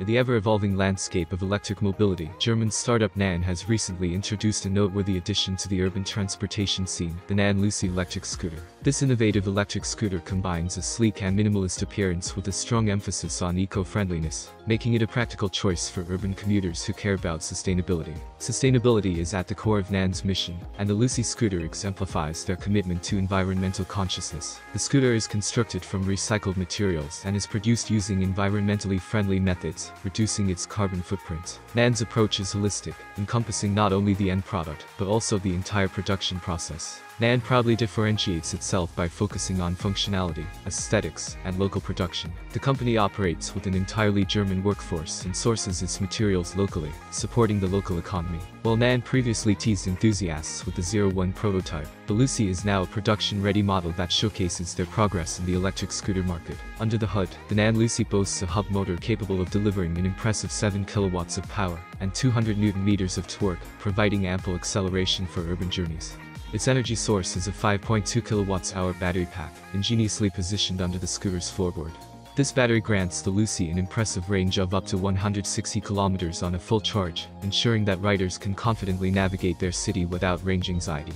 In the ever-evolving landscape of electric mobility, German startup NAON has recently introduced a noteworthy addition to the urban transportation scene, the NAON Lucy electric scooter. This innovative electric scooter combines a sleek and minimalist appearance with a strong emphasis on eco-friendliness, making it a practical choice for urban commuters who care about sustainability. Sustainability is at the core of NAON's mission, and the Lucy scooter exemplifies their commitment to environmental consciousness. The scooter is constructed from recycled materials and is produced using environmentally friendly methods, reducing its carbon footprint. NAON's approach is holistic, encompassing not only the end product, but also the entire production process. NAON proudly differentiates itself by focusing on functionality, aesthetics, and local production. The company operates with an entirely German workforce and sources its materials locally, supporting the local economy. While NAON previously teased enthusiasts with the 01 prototype, the Lucy is now a production-ready model that showcases their progress in the electric scooter market. Under the hood, the NAON Lucy boasts a hub motor capable of delivering an impressive 7 kilowatts of power and 200 newton-meters of torque, providing ample acceleration for urban journeys. Its energy source is a 5.2 kilowatt-hour battery pack, ingeniously positioned under the scooter's floorboard. This battery grants the Lucy an impressive range of up to 160 kilometers on a full charge, ensuring that riders can confidently navigate their city without range anxiety.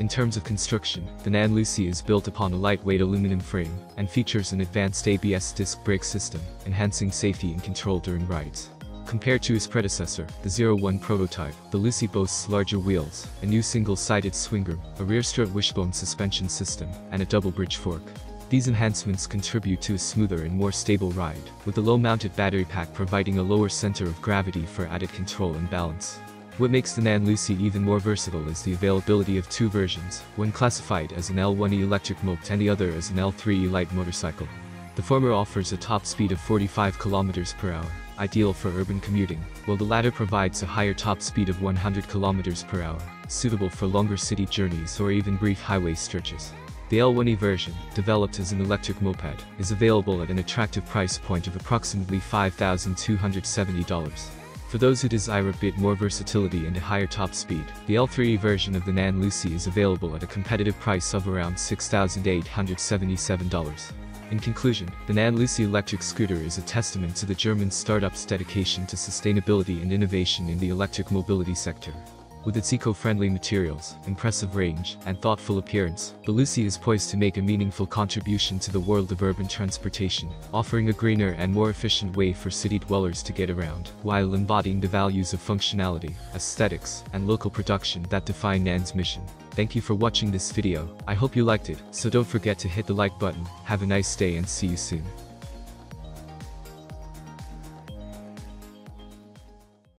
In terms of construction, the NAON Lucy is built upon a lightweight aluminum frame and features an advanced ABS disc brake system, enhancing safety and control during rides. Compared to its predecessor, the 01 prototype, the Lucy boasts larger wheels, a new single-sided swingarm, a rear-strut wishbone suspension system, and a double-bridge fork. These enhancements contribute to a smoother and more stable ride, with the low-mounted battery pack providing a lower center of gravity for added control and balance. What makes the NAON Lucy even more versatile is the availability of two versions, one classified as an L1E electric moped and the other as an L3E light motorcycle. The former offers a top speed of 45 km per hour, ideal for urban commuting, while the latter provides a higher top speed of 100 km per hour, suitable for longer city journeys or even brief highway stretches. The L1E version, developed as an electric moped, is available at an attractive price point of approximately $5,270. For those who desire a bit more versatility and a higher top speed, the L3E version of the NAON Lucy is available at a competitive price of around $6,877. In conclusion, the NAON Lucy electric scooter is a testament to the German startup's dedication to sustainability and innovation in the electric mobility sector. With its eco-friendly materials, impressive range, and thoughtful appearance, the Lucy is poised to make a meaningful contribution to the world of urban transportation, offering a greener and more efficient way for city dwellers to get around, while embodying the values of functionality, aesthetics, and local production that define NAON's mission. Thank you for watching this video. I hope you liked it, so don't forget to hit the like button. Have a nice day and see you soon.